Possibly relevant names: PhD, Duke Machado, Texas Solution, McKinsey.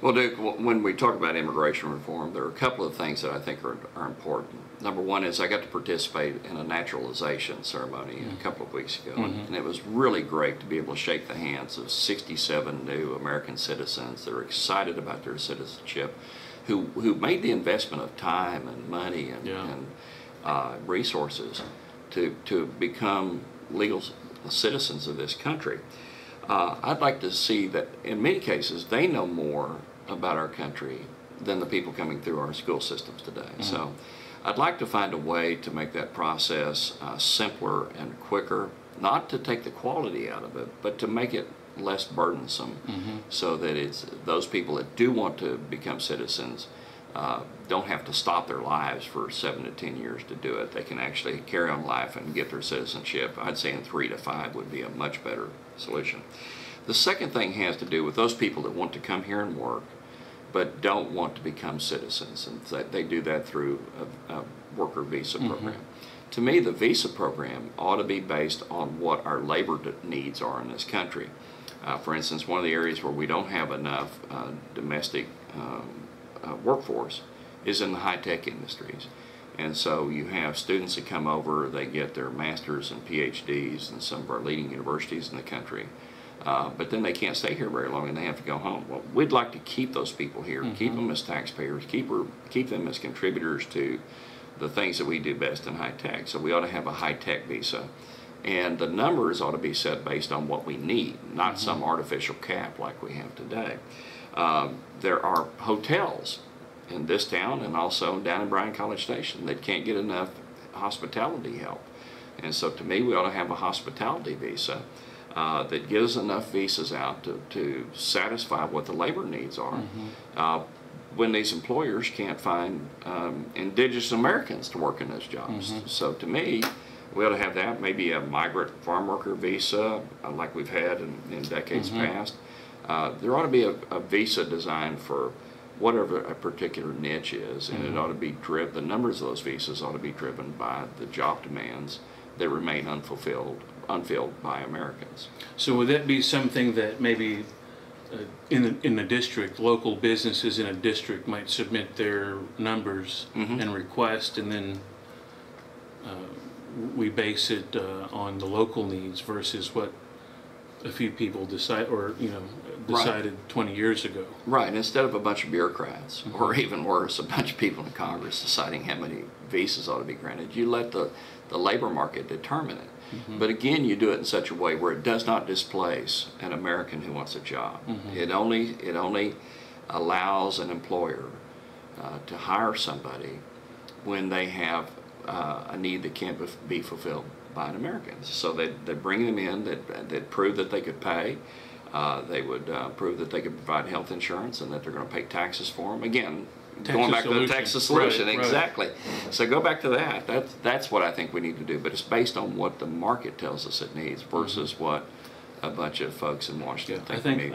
Well, Duke, when we talk about immigration reform, there are a couple of things that I think are important. Number one is I got to participate in a naturalization ceremony a couple of weeks ago, and it was really great to be able to shake the hands of 67 new American citizens that are excited about their citizenship, who made the investment of time and money and, resources to become legal citizens of this country. I'd like to see that in many cases they know more about our country than the people coming through our school systems today. So I'd like to find a way to make that process simpler and quicker, not to take the quality out of it, but to make it less burdensome so that it's those people that do want to become citizens don't have to stop their lives for 7 to 10 years to do it. They can actually carry on life and get their citizenship. I'd say in 3 to 5 would be a much better solution. The second thing has to do with those people that want to come here and work but don't want to become citizens, and they do that through a worker visa program. To me, the visa program ought to be based on what our labor needs are in this country. For instance, one of the areas where we don't have enough domestic workforce is in the high-tech industries. And so you have students that come over, they get their masters and PhDs in some of our leading universities in the country, but then they can't stay here very long and they have to go home. Well, we'd like to keep those people here, keep them as taxpayers, keep them as contributors to the things that we do best in high-tech. So we ought to have a high-tech visa. And the numbers ought to be set based on what we need, not some artificial cap like we have today. There are hotels in this town and also down in Bryan College Station that can't get enough hospitality help. And so to me, we ought to have a hospitality visa that gives enough visas out to satisfy what the labor needs are. When these employers can't find indigenous Americans to work in those jobs. So to me, we ought to have that, maybe a migrant farm worker visa like we've had in decades past. There ought to be a visa designed for whatever a particular niche is, and it ought to be driven, the numbers of those visas ought to be driven by the job demands that remain unfilled by Americans. So would that be something that maybe in the district, local businesses in a district might submit their numbers and request, and then we base it on the local needs versus what a few people decided 20 years ago. Right, instead of a bunch of bureaucrats, or even worse, a bunch of people in Congress deciding how many visas ought to be granted, you let the labor market determine it. But again, you do it in such a way where it does not displace an American who wants a job. It only allows an employer to hire somebody when they have a need that can't be fulfilled by an American. So they bring them in, that prove that they could pay, they would prove that they could provide health insurance and that they're going to pay taxes for them. Again, going back to the Texas Solution, exactly. So go back to that. That's what I think we need to do, but it's based on what the market tells us it needs versus what a bunch of folks in Washington think we need.